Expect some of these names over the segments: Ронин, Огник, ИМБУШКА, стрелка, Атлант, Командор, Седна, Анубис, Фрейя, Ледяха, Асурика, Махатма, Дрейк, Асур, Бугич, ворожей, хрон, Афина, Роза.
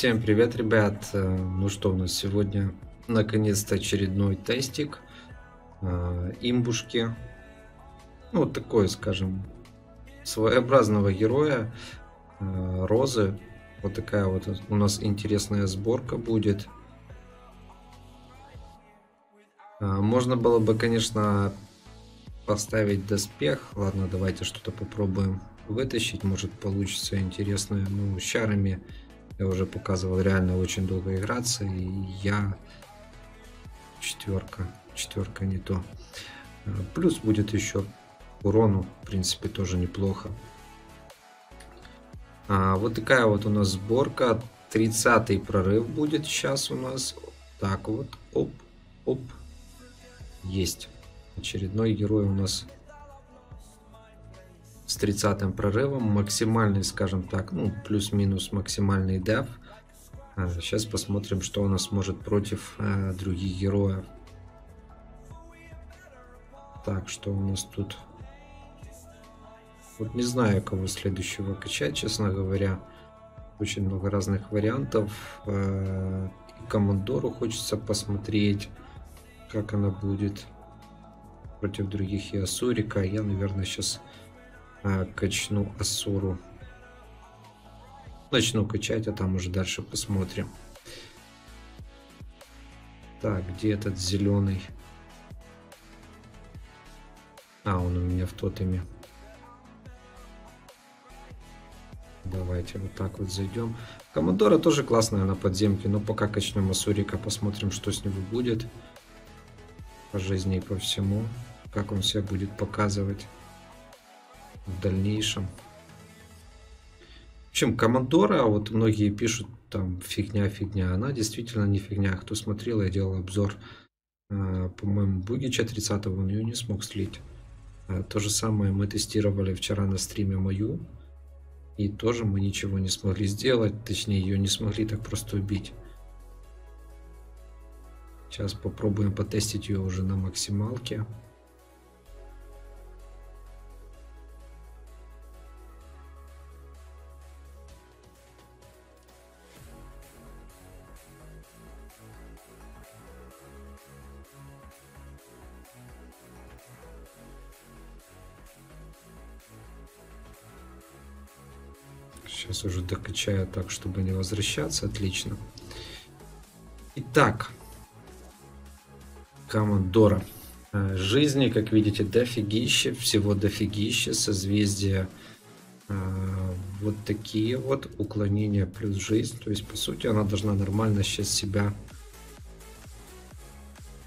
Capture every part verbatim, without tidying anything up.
Всем привет, ребят! Ну что, у нас сегодня наконец-то очередной тестик э, имбушки. Ну, такой, скажем, своеобразного героя э, Розы. Вот такая вот у нас интересная сборка будет. Э, можно было бы, конечно, поставить доспех. Ладно, давайте что-то попробуем вытащить. Может, получится интересное. Ну, с чарами я уже показывал, реально очень долго играться. И я... Четверка. Четверка не то. Плюс будет еще урону. В принципе, тоже неплохо. А, вот такая вот у нас сборка. тридцатый прорыв будет сейчас у нас. Так вот. Оп. Оп. Есть. Очередной герой у нас с тридцатым прорывом, максимальный, скажем так, ну, плюс-минус максимальный деф. Сейчас посмотрим, что у нас может против э, других героев. Так, что у нас тут? Вот не знаю, кого следующего качать, честно говоря. Очень много разных вариантов. Э, Командору хочется посмотреть, как она будет против других, и Асурика. Я, наверное, сейчас а, качну Асуру. Начну качать, а там уже дальше посмотрим. Так, где этот зеленый? А, он у меня в тотеме. Давайте вот так вот зайдем. Командора тоже классная на подземке, но пока качнем Асурика, посмотрим, что с него будет. По жизни и по всему. Как он себя будет показывать в дальнейшем. В общем, Командора, вот многие пишут, там, фигня, фигня. Она действительно не фигня. Кто смотрел, я делал обзор, по-моему, Бугича тридцатого, он ее не смог слить. То же самое мы тестировали вчера на стриме мою. И тоже мы ничего не смогли сделать. Точнее, ее не смогли так просто убить. Сейчас попробуем потестить ее уже на максималке. Сейчас уже докачаю так, чтобы не возвращаться. Отлично. Итак. Командора. Жизни, как видите, дофигище, всего дофигище, созвездия э, вот такие вот, уклонения плюс жизнь, то есть по сути она должна нормально сейчас себя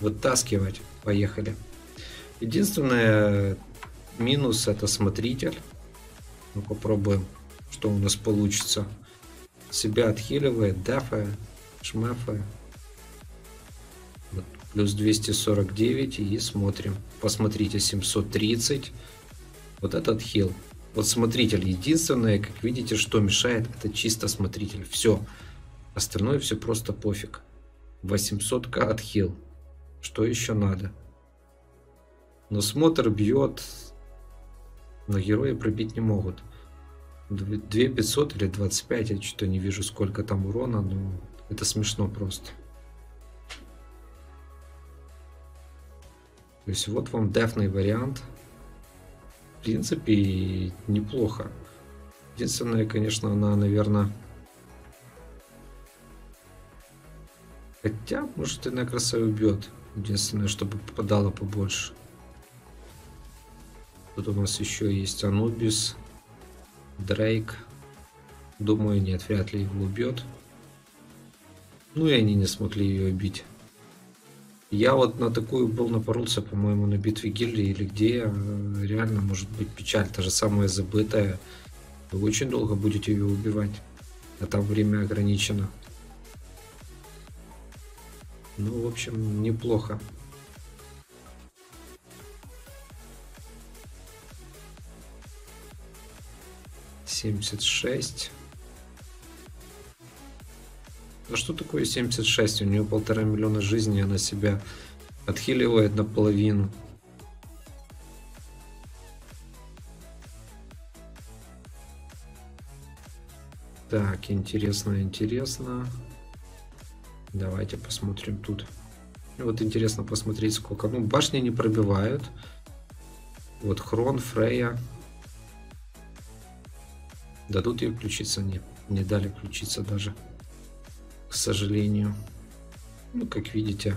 вытаскивать. Поехали. Единственное, минус — это смотритель. Ну, попробуем, что у нас получится. Себя отхиливает, дафа, шмафа. Плюс двести сорок девять, и смотрим. Посмотрите, семьсот тридцать. Вот этот хил. Вот смотритель. Единственное, как видите, что мешает, это чисто смотритель. Все. Остальное все просто пофиг. восемьсот ка от хил. Что еще надо? Но смотр бьет. Но герои пробить не могут. две тысячи пятьсот или двадцать пять, я что-то не вижу, сколько там урона. Но это смешно просто. То есть вот вам дефный вариант. В принципе, неплохо. Единственное, конечно, она, наверное... Хотя, может, и на красаве убьет. Единственное, чтобы попадало побольше. Тут у нас еще есть Анубис, Дрейк. Думаю, нет, вряд ли его убьет. Ну и они не смогли ее убить. Я вот на такую был напоролся, по-моему, на битве гильдии или где. Реально может быть печаль, та же самая забытая. Вы очень долго будете ее убивать, а там время ограничено. Ну, в общем, неплохо. семьдесят шесть. А что такое семьдесят шесть? У нее полтора миллиона жизней, она себя отхиливает наполовину. Так, интересно, интересно. Давайте посмотрим тут. Вот интересно посмотреть, сколько. Ну, башни не пробивают. Вот Хрон, Фрейя. Дадут ей ключиться? Нет, не дали ключиться даже. К сожалению. Ну, как видите.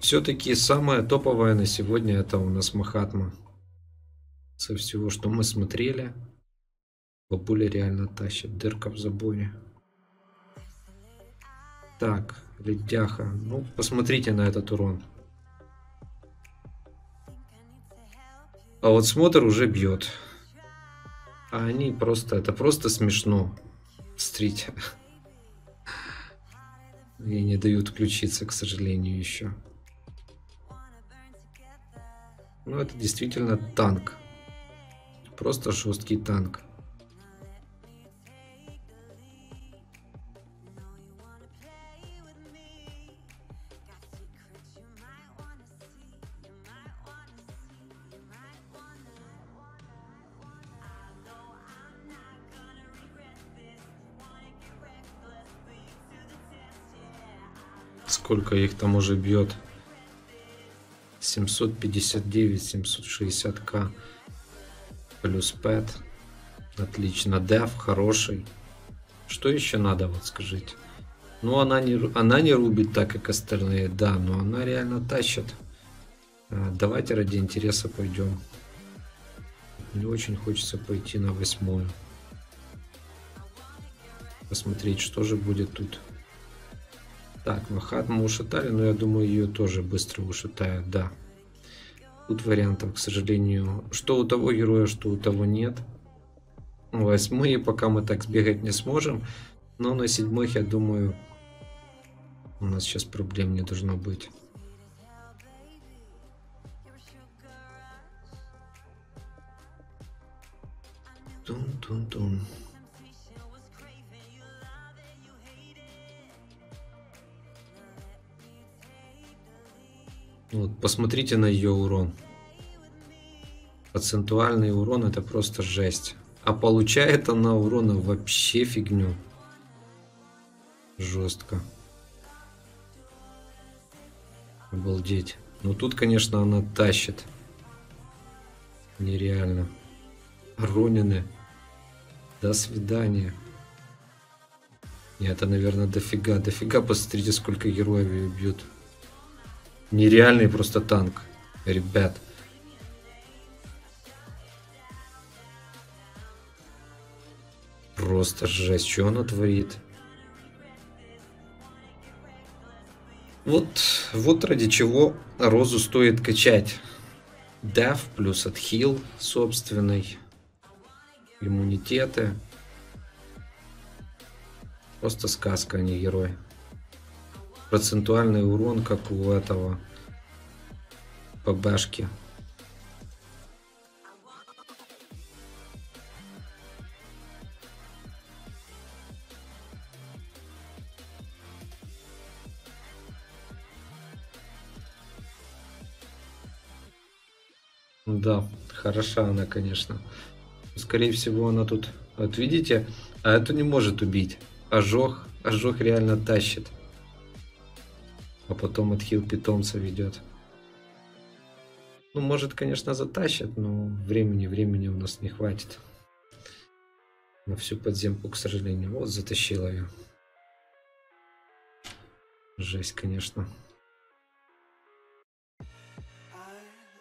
Все-таки самая топовая на сегодня это у нас Махатма. Со всего, что мы смотрели. Бабуля реально тащит. Дырка в заборе. Так, Ледяха. Ну, посмотрите на этот урон. А вот смотр уже бьет. А они просто... Это просто смешно. Смотрите. И не дают включиться, к сожалению, еще. Ну, это действительно танк. Просто жесткий танк. Сколько их там уже бьет? семьсот пятьдесят девять, семьсот шестьдесят ка. Плюс пэт. Отлично. Деф хороший. Что еще надо, вот скажите? Ну, она не, она не рубит так, как остальные. Да, но она реально тащит. Давайте ради интереса пойдем. Мне очень хочется пойти на восьмую. Посмотреть, что же будет тут. Так, Махатму ушатали, но я думаю, ее тоже быстро ушатают, да. Тут вариантов, к сожалению, что у того героя, что у того нет. Восьмые пока мы так сбегать не сможем, но на седьмых, я думаю, у нас сейчас проблем не должно быть. Тун-тун-тун. Вот, посмотрите на ее урон. Процентуальный урон это просто жесть. А получает она урона вообще фигню. Жестко. Обалдеть. Ну тут, конечно, она тащит. Нереально. Ронины. До свидания. Нет, это, наверное, дофига. Дофига, посмотрите, сколько героев ее бьют. Нереальный просто танк, ребят. Просто жесть, что она творит. Вот, вот ради чего Розу стоит качать. Деф плюс отхил собственный. Иммунитеты. Просто сказка, а не герой. Процентуальный урон, как у этого ПБшки. Да, хороша она, конечно. Скорее всего, она тут... Вот видите? А эту не может убить. Ожог, ожог реально тащит. А потом отхил питомца ведет. Ну, может, конечно, затащит, но времени, времени у нас не хватит. На всю подземку, к сожалению. Вот, затащила ее. Жесть, конечно.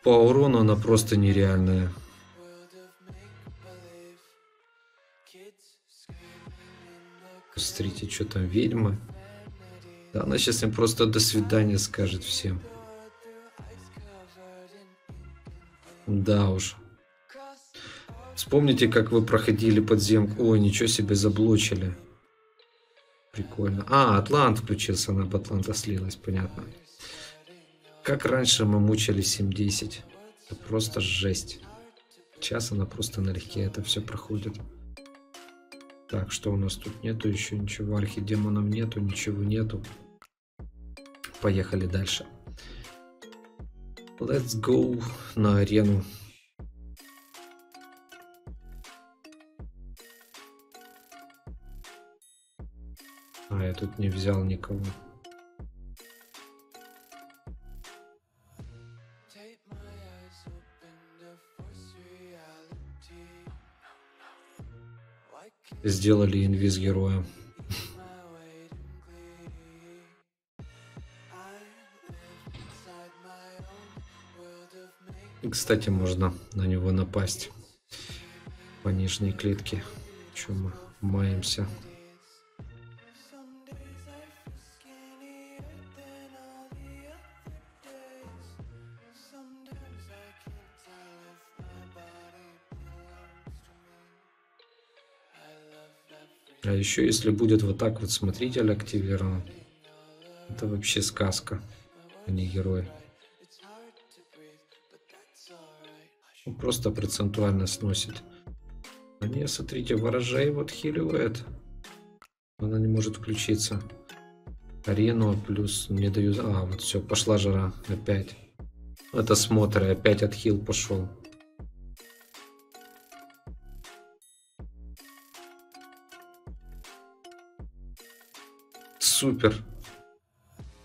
По урону она просто нереальная. Посмотрите, что там ведьма. Она сейчас им просто до свидания скажет всем. Да уж. Вспомните, как вы проходили подземку. Ой, ничего себе, заблочили. Прикольно. А, Атлант включился, она по Атланта слилась, понятно. Как раньше мы мучили семь десять. Это просто жесть. Сейчас она просто налегке это все проходит. Так, что у нас тут нету еще ничего. Архидемонов нету, ничего нету. Поехали дальше. Let's go на арену. А, я тут не взял никого. Сделали инвиз героя. Кстати, можно на него напасть по нижней клетке. Чем мы маемся? А еще если будет вот так вот смотритель активирован, это вообще сказка, а не герой. Он просто процентуально сносит. А не, смотрите, ворожей вот хиливает. Она не может включиться. Арену плюс не даю... А, вот все, пошла жара опять. Это смотры, опять отхил пошел. Супер.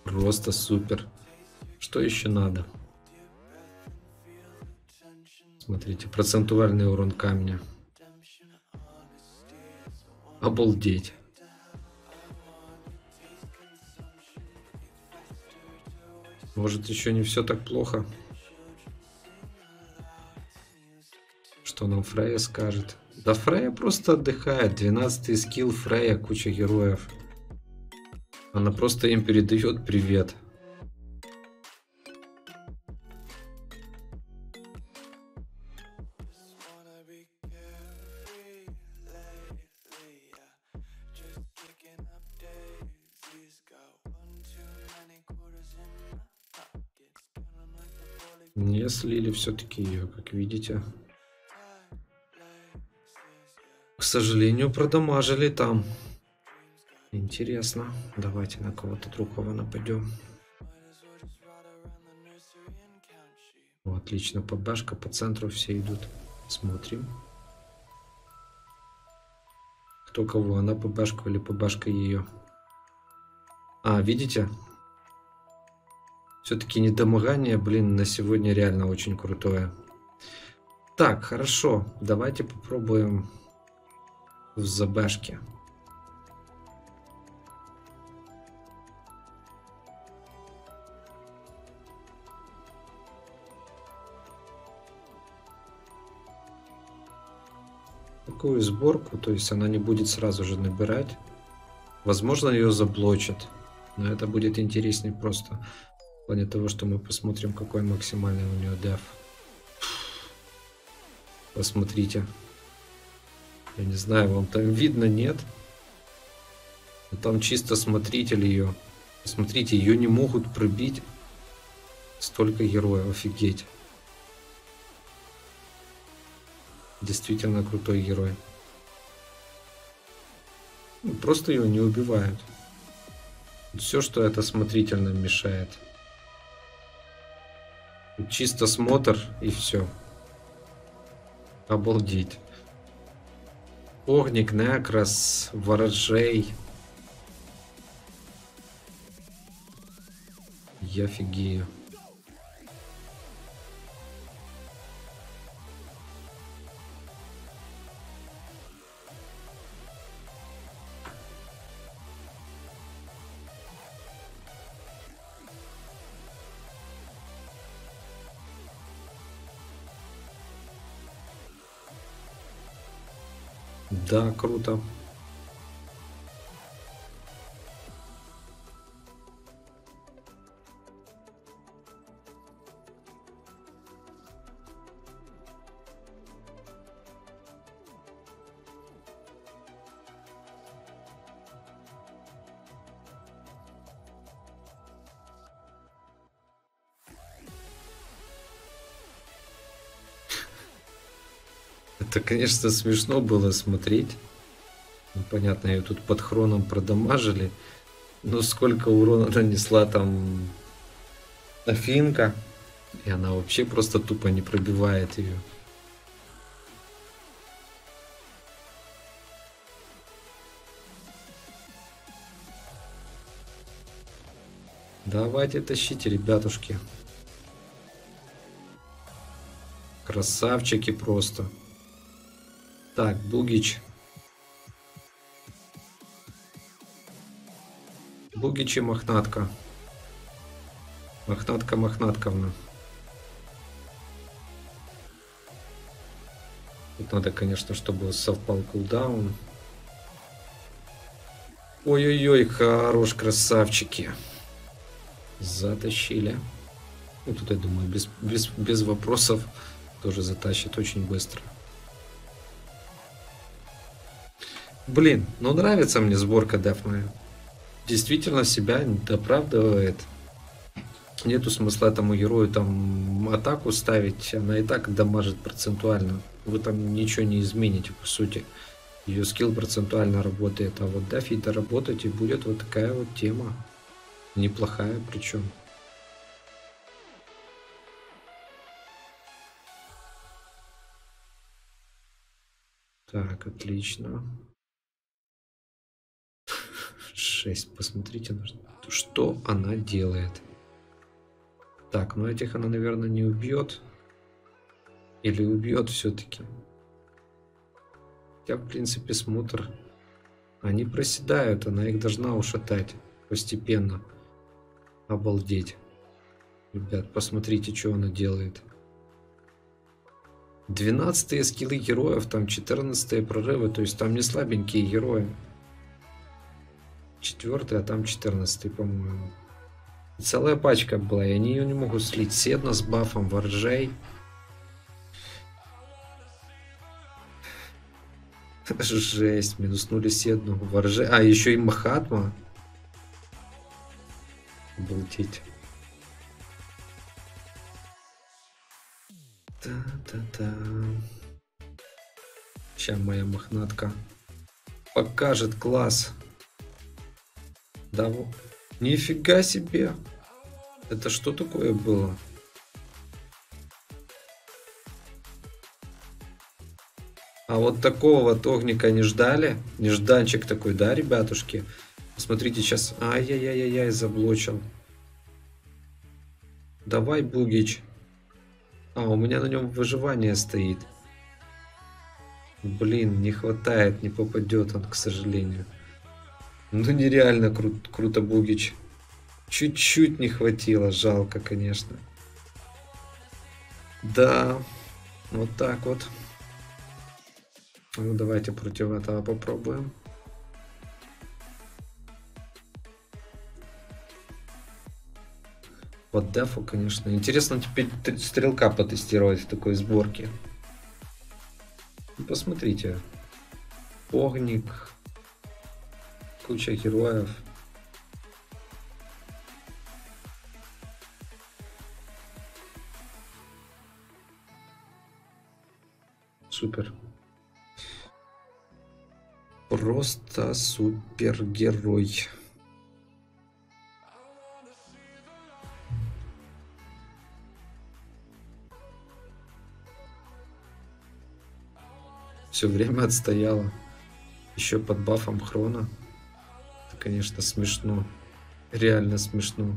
Просто супер. Что еще надо? Смотрите, процентуальный урон камня. Обалдеть. Может, еще не все так плохо? Что нам Фрейя скажет? Да Фрейя просто отдыхает. двенадцатый скилл Фрейя, куча героев. Она просто им передает привет. Не слили все-таки ее, как видите. К сожалению, продамажили там. Интересно. Давайте на кого-то другого нападем. О, отлично, подбашка, по центру все идут. Смотрим. Кто кого? Она подбашку или подбашка ее? А, видите? Все-таки недомогание, блин, на сегодня реально очень крутое. Так, хорошо. Давайте попробуем в забашке. Такую сборку, то есть она не будет сразу же набирать. Возможно, ее заблочат, но это будет интереснее просто. В плане того, что мы посмотрим, какой максимальный у нее деф. Посмотрите. Я не знаю, вам там видно, нет? Но там чисто смотритель ее. Посмотрите, ее не могут пробить. Столько героев, офигеть. Действительно крутой герой. Просто его не убивают. Все, что это смотритель нам мешает. Чисто смотр и все. Обалдеть. Огник, накрас, ворожей. Я фигею. Да, круто. Это, конечно, смешно было смотреть. Ну, понятно, ее тут под хроном продамажили. Но сколько урона нанесла там Афинка. И она вообще просто тупо не пробивает ее. Давайте тащите, ребятушки. Красавчики просто. Так, Бугич. Бугич и Мохнатка. Мохнатка Мохнатковна. Тут надо, конечно, чтобы совпал кулдаун. Ой-ой-ой, хорош, красавчики. Затащили. Ну, тут, я думаю, без, без, без вопросов тоже затащит очень быстро. Блин, ну нравится мне сборка дефная. Действительно себя оправдывает. Нету смысла этому герою там атаку ставить. Она и так дамажит процентуально. Вы там ничего не измените, по сути. Ее скилл процентуально работает. А вот дафить-то работать и будет вот такая вот тема. Неплохая причем. Так, отлично. шесть. Посмотрите, что она делает. Так, ну этих она, наверное, не убьет. Или убьет все-таки. Хотя, в принципе, смотр. Они проседают, она их должна ушатать постепенно. Обалдеть. Ребят, посмотрите, что она делает. двенадцатые скиллы героев, там четырнадцатые прорывы, то есть там не слабенькие герои. четвёртый, а там четырнадцатый, по-моему. Целая пачка была, и они ее не могут слить. Седна с бафом, воржей. Жесть, минуснули Седну, воржей. А, еще и Махатма. Обалдеть. Та-та-та. Сейчас моя Мохнатка покажет класс. Да, нифига себе. Это что такое было? А вот такого от огника не ждали? Нежданчик такой, да, ребятушки? Смотрите, сейчас... Ай-яй-яй-яй, заблочил. Давай, Бугич. А, у меня на нем выживание стоит. Блин, не хватает, не попадет он, к сожалению. Ну, нереально кру круто, Бугич. Чуть-чуть не хватило, жалко, конечно. Да, вот так вот. Ну, давайте против этого попробуем. Под дефу, конечно. Интересно теперь стрелка потестировать в такой сборке. Посмотрите. Огник. Куча героев. Супер. Просто супергерой. Все время отстояла. Еще под бафом хрона. Это, конечно, смешно. Реально смешно.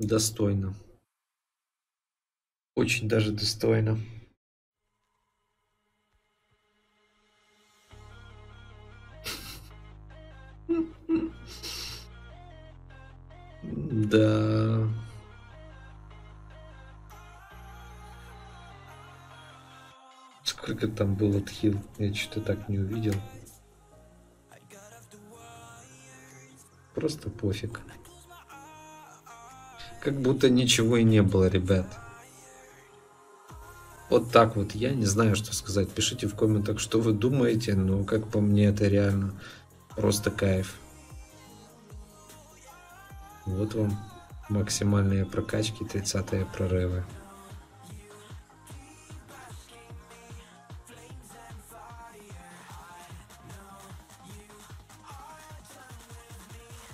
Достойно. Очень даже достойно. Да. Сколько там был отхил? Я что-то так не увидел. Просто пофиг. Как будто ничего и не было, ребят. Вот так вот, я не знаю, что сказать. Пишите в комментах, что вы думаете, но как по мне, это реально просто кайф. Вот вам максимальные прокачки, тридцатые прорывы.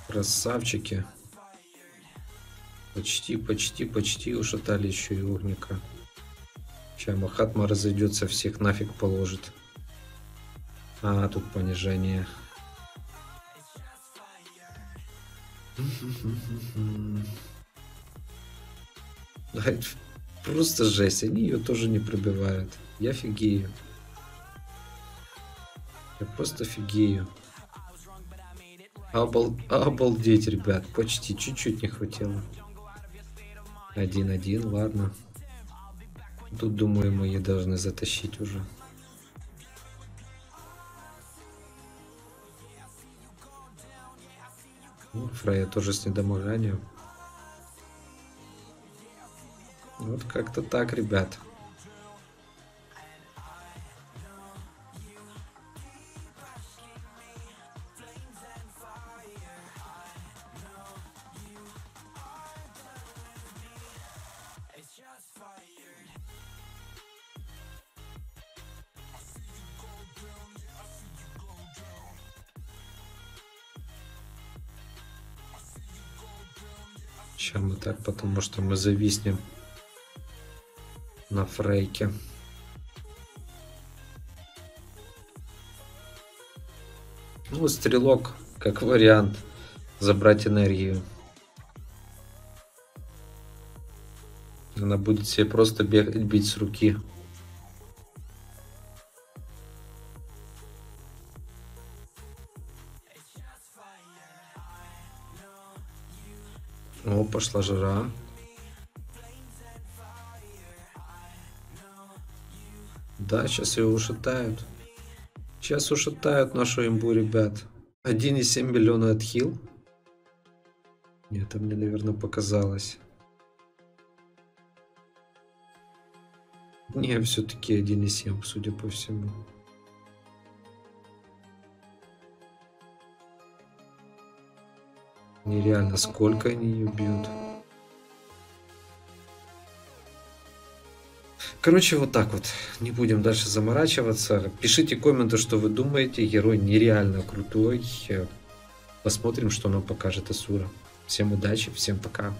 Красавчики. Почти, почти, почти ушатали еще и огника. Сейчас Махатма разойдется, всех нафиг положит. А, тут понижение. Просто жесть, они ее тоже не пробивают. Я фигею. Я просто фигею. Обал... Обалдеть, ребят, почти, чуть-чуть не хватило. один-один, ладно. Тут, думаю, мы ее должны затащить уже. Ну, Фрейя тоже с недомоганием. Вот как-то так, ребят. Сейчас мы так, потому что мы зависнем на Фрейке. Ну, стрелок, как вариант, забрать энергию. Она будет себе просто бегать, бить с руки. О, пошла жара. Да, сейчас ее ушатают. Сейчас ушатают нашу имбу, ребят. один и семь миллиона отхил. Нет, это мне, наверное, показалось. Не, все-таки один и семь, судя по всему. Нереально, сколько они ее бьют. Короче, вот так вот. Не будем дальше заморачиваться. Пишите комменты, что вы думаете. Герой нереально крутой. Посмотрим, что нам покажет Асура. Всем удачи, всем пока.